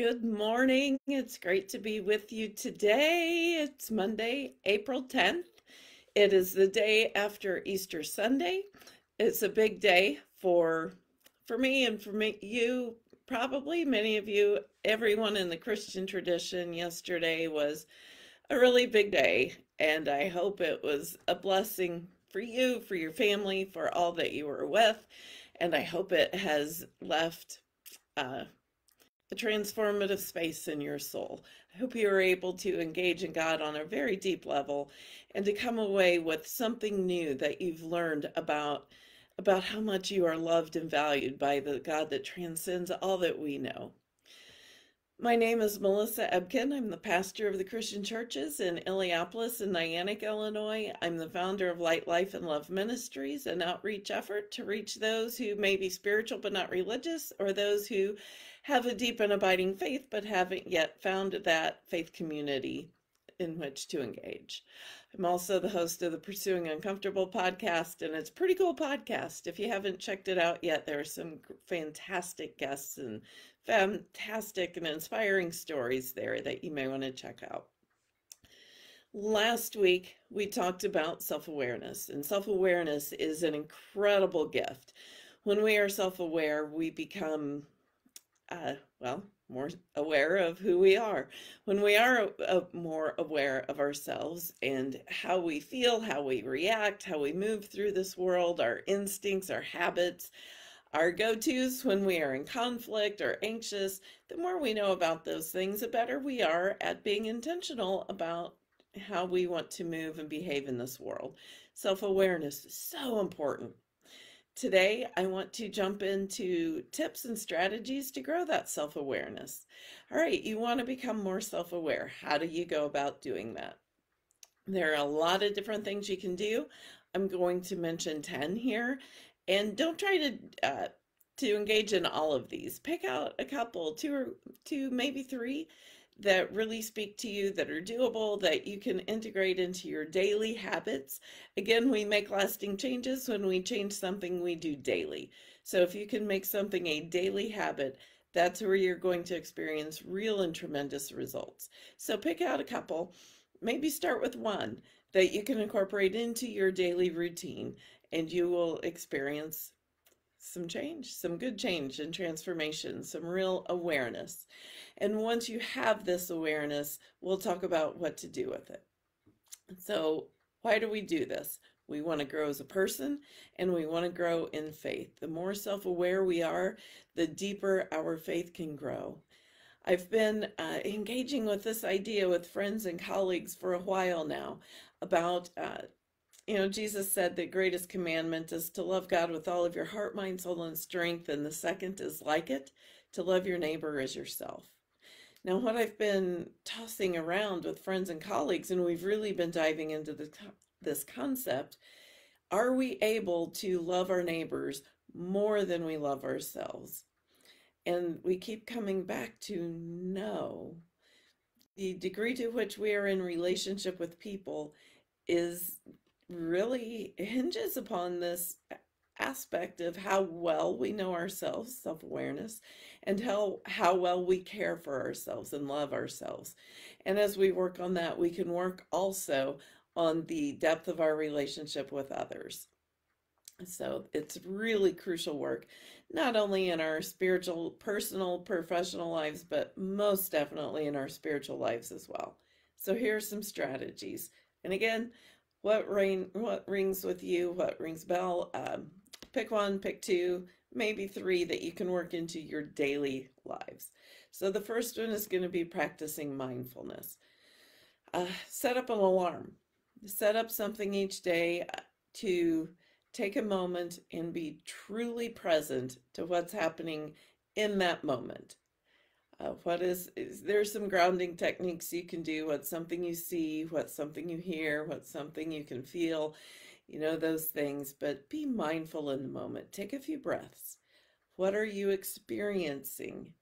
Good morning. It's great to be with you today. It's Monday, April 10th. It is the day after Easter Sunday. It's a big day for me and you, probably many of you, everyone in the Christian tradition. Yesterday was a really big day, and I hope it was a blessing for you, for your family, for all that you were with, and I hope it has left a transformative space in your soul. I hope you are able to engage in God on a very deep level and to come away with something new that you've learned about how much you are loved and valued by the God that transcends all that we know. My name is Melissa Ebken. I'm the pastor of the Christian churches in Iliopolis and Nyanic, Illinois. I'm the founder of Light Life and Love Ministries, an outreach effort to reach those who may be spiritual but not religious, or those who have a deep and abiding faith but haven't yet found that faith community in which to engage. I'm also the host of the Pursuing Uncomfortable podcast, and it's a pretty cool podcast. If you haven't checked it out yet, there are some fantastic guests and fantastic and inspiring stories there that you may want to check out. Last week, we talked about self-awareness, and self-awareness is an incredible gift. When we are self-aware, we become more aware of who we are. When we are more aware of ourselves and how we feel, how we react, how we move through this world, our instincts, our habits, our go-tos when we are in conflict or anxious, the more we know about those things, the better we are at being intentional about how we want to move and behave in this world. Self-awareness is so important. Today, I want to jump into tips and strategies to grow that self-awareness. All right, you want to become more self-aware. How do you go about doing that? There are a lot of different things you can do. I'm going to mention 10 here, and don't try to engage in all of these. Pick out a couple, two, maybe three, that really speak to you, that are doable, that you can integrate into your daily habits. Again, we make lasting changes when we change something we do daily. So if you can make something a daily habit, that's where you're going to experience real and tremendous results. So pick out a couple, maybe start with one that you can incorporate into your daily routine, and you will experience some change, some good change and transformation, some real awareness. And once you have this awareness, we'll talk about what to do with it. So why do we do this? We want to grow as a person, and we want to grow in faith. The more self-aware we are, the deeper our faith can grow. I've been engaging with this idea with friends and colleagues for a while now about Jesus said the greatest commandment is to love God with all of your heart, mind, soul, and strength, and the second is like it, to love your neighbor as yourself. Now, what I've been tossing around with friends and colleagues, and we've really been diving into this concept, are we able to love our neighbors more than we love ourselves? And we keep coming back to no. The degree to which we are in relationship with people is really hinges upon this aspect of how well we know ourselves, self-awareness, and how well we care for ourselves and love ourselves. And as we work on that, we can work also on the depth of our relationship with others. So it's really crucial work, not only in our spiritual, personal, professional lives, but most definitely in our spiritual lives as well. So here are some strategies. And again, what rings with you, what rings bell, pick one, pick two, maybe three that you can work into your daily lives. So the first one is going to be practicing mindfulness. Set up an alarm. Set up something each day to take a moment and be truly present to what's happening in that moment. There's some grounding techniques you can do. What's something you see, what's something you hear, what's something you can feel, those things, but be mindful in the moment. Take a few breaths. What are you experiencing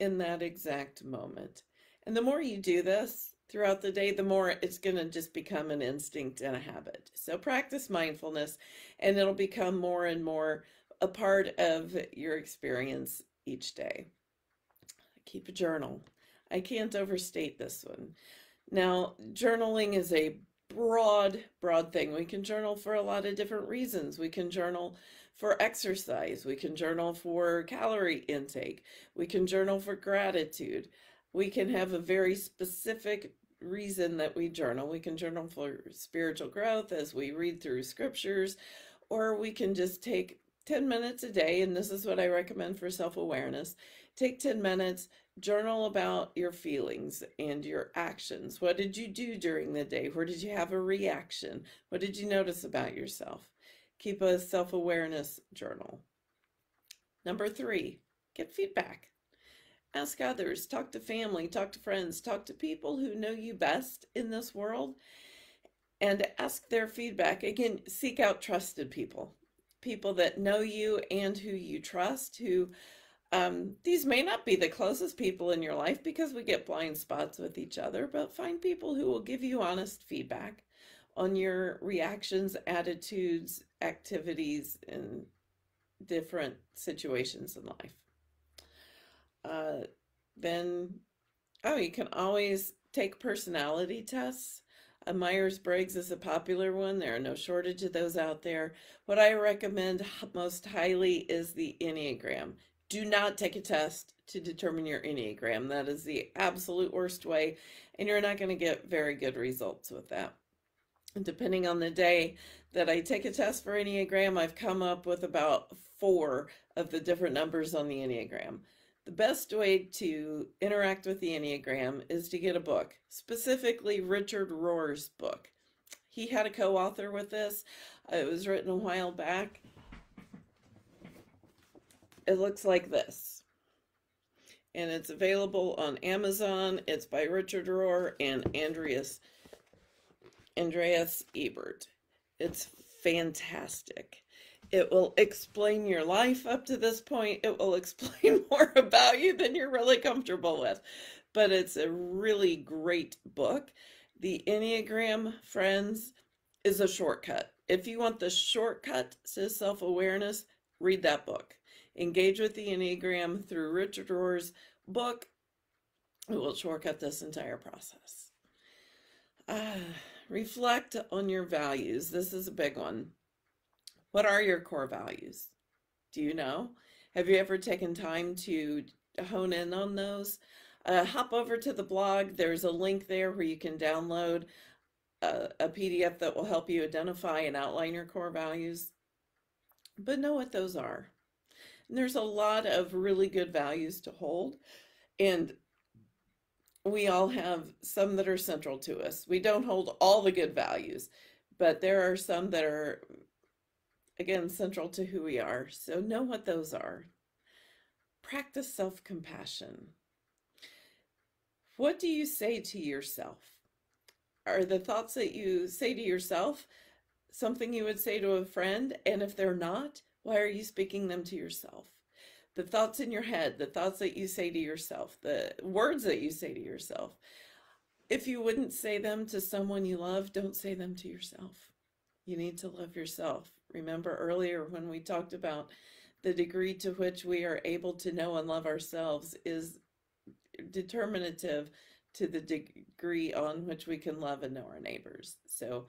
in that exact moment? And the more you do this throughout the day, the more it's going to just become an instinct and a habit. So practice mindfulness, and it'll become more and more a part of your experience each day. keep a journal. I can't overstate this one. Now, journaling is a broad thing. We can journal for a lot of different reasons. We can journal for exercise. We can journal for calorie intake. We can journal for gratitude. We can have a very specific reason that we journal. We can journal for spiritual growth as we read through scriptures, or we can just take 10 minutes a day, and this is what I recommend for self-awareness. Take 10 minutes, journal about your feelings and your actions. What did you do during the day? Where did you have a reaction? What did you notice about yourself? Keep a self-awareness journal. Number 3, get feedback. Ask others, talk to family, talk to friends, talk to people who know you best in this world, and ask their feedback. Again, seek out trusted people. People that know you and who you trust, who these may not be the closest people in your life because we get blind spots with each other, but find people who will give you honest feedback on your reactions, attitudes, activities, and different situations in life. You can always take personality tests. A Myers-Briggs is a popular one. There are no shortage of those out there. What I recommend most highly is the Enneagram. Do not take a test to determine your Enneagram. That is the absolute worst way, and you're not going to get very good results with that. Depending on the day that I take a test for Enneagram, I've come up with about 4 of the different numbers on the Enneagram. The best way to interact with the Enneagram is to get a book, specifically Richard Rohr's book. He had a co-author with this. It was written a while back. It looks like this. And it's available on Amazon. It's by Richard Rohr and Andreas Ebert. It's fantastic. It will explain your life up to this point. It will explain more about you than you're really comfortable with. But it's a really great book. The Enneagram, friends, is a shortcut. If you want the shortcut to self-awareness, read that book. Engage with the Enneagram through Richard Rohr's book. It will shortcut this entire process. Reflect on your values. This is a big one. What are your core values? Do you know? Have you ever taken time to hone in on those? Hop over to the blog. There's a link there where you can download a PDF that will help you identify and outline your core values. But know what those are. And there's a lot of really good values to hold. And we all have some that are central to us. We don't hold all the good values, but there are some that are, again, central to who we are. So know what those are. Practice self-compassion. What do you say to yourself? Are the thoughts that you say to yourself something you would say to a friend? And if they're not, why are you speaking them to yourself? The thoughts in your head, the thoughts that you say to yourself, the words that you say to yourself. If you wouldn't say them to someone you love, don't say them to yourself. You need to love yourself. Remember earlier when we talked about the degree to which we are able to know and love ourselves is determinative to the degree on which we can love and know our neighbors. So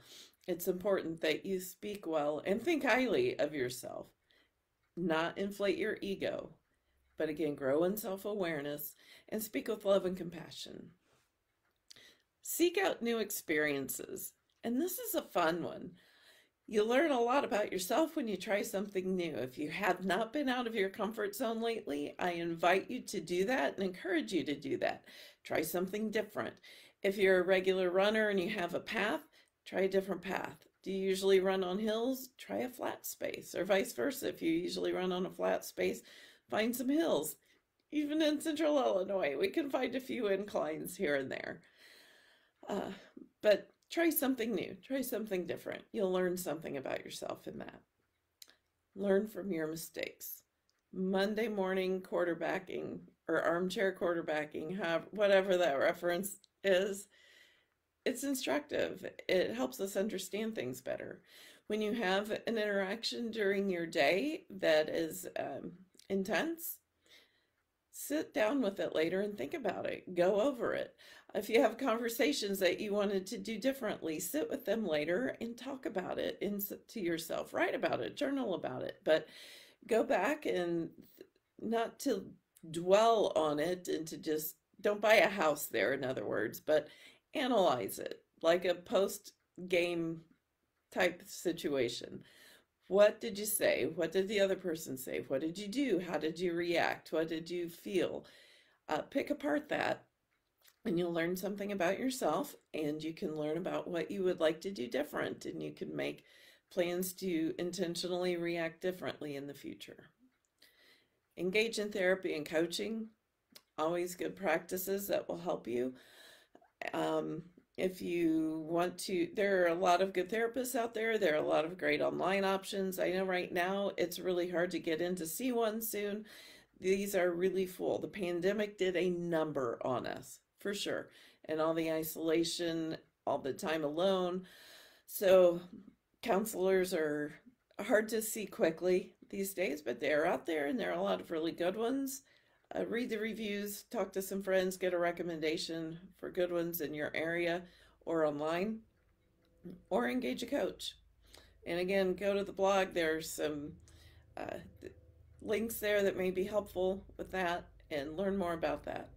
it's important that you speak well and think highly of yourself, not inflate your ego, but again, grow in self-awareness and speak with love and compassion. Seek out new experiences. And this is a fun one. You learn a lot about yourself when you try something new. If you have not been out of your comfort zone lately, I invite you to do that and encourage you to do that. Try something different. If you're a regular runner and you have a path, try a different path. Do you usually run on hills? Try a flat space, or vice versa. If you usually run on a flat space, find some hills. Even in central Illinois, we can find a few inclines here and there. But try something new, try something different. You'll learn something about yourself in that. Learn from your mistakes. Monday morning quarterbacking or armchair quarterbacking, whatever that reference is, it's instructive. It helps us understand things better. When you have an interaction during your day that is intense, Sit down with it later and think about it. Go over it. If you have conversations that you wanted to do differently, sit with them later and talk about it to yourself. Write about it, journal about it, but go back and not to dwell on it and to just, don't buy a house there, in other words, but analyze it like a post-game type situation. What did you say? What did the other person say? What did you do? How did you react? What did you feel? Pick apart that and you'll learn something about yourself, and you can learn about what you would like to do different, and you can make plans to intentionally react differently in the future. Engage in therapy and coaching. Always good practices that will help you. If you want to, there are a lot of good therapists out there. There are a lot of great online options. I know right now it's really hard to get in to see one soon. These are really full. The pandemic did a number on us, for sure. And all the isolation, all the time alone. So counselors are hard to see quickly these days, but they're out there and there are a lot of really good ones. Read the reviews, talk to some friends, get a recommendation for good ones in your area or online, or engage a coach. And again, go to the blog. There's some links there that may be helpful with that, and learn more about that.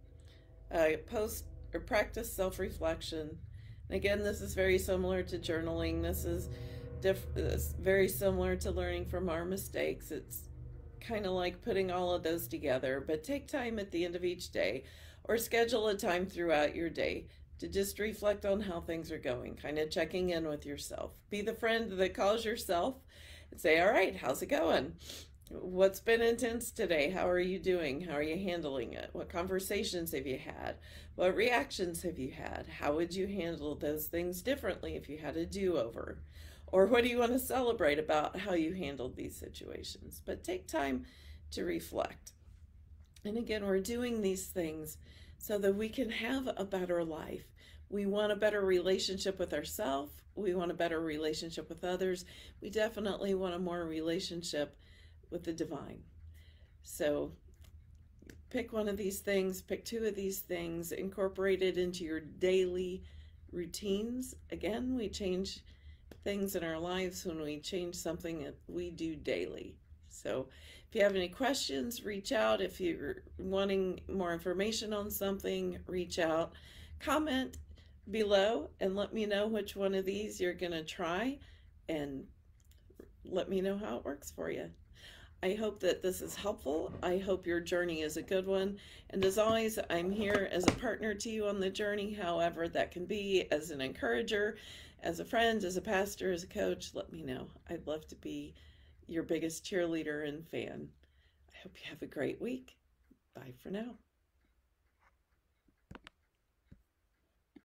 Post or practice self-reflection. And again, this is very similar to journaling. This is very similar to learning from our mistakes. It's kind of like putting all of those together, but take time at the end of each day or schedule a time throughout your day to just reflect on how things are going, kind of checking in with yourself. Be the friend that calls yourself and say, all right, how's it going? What's been intense today? How are you doing? How are you handling it? What conversations have you had? What reactions have you had? How would you handle those things differently if you had a do-over? Or what do you want to celebrate about how you handled these situations? But take time to reflect. And again, we're doing these things so that we can have a better life. We want a better relationship with ourselves. We want a better relationship with others. We definitely want a more relationship with the divine. So pick one of these things, pick two of these things, incorporate it into your daily routines. Again, we change things in our lives when we change something that we do daily. So if you have any questions, reach out. If you're wanting more information on something, reach out. Comment below and let me know which one of these you're going to try, and let me know how it works for you. I hope that this is helpful. I hope your journey is a good one. And as always, I'm here as a partner to you on the journey, however that can be, as an encourager, as a friend, as a pastor, as a coach. Let me know. I'd love to be your biggest cheerleader and fan. I hope you have a great week. Bye for now.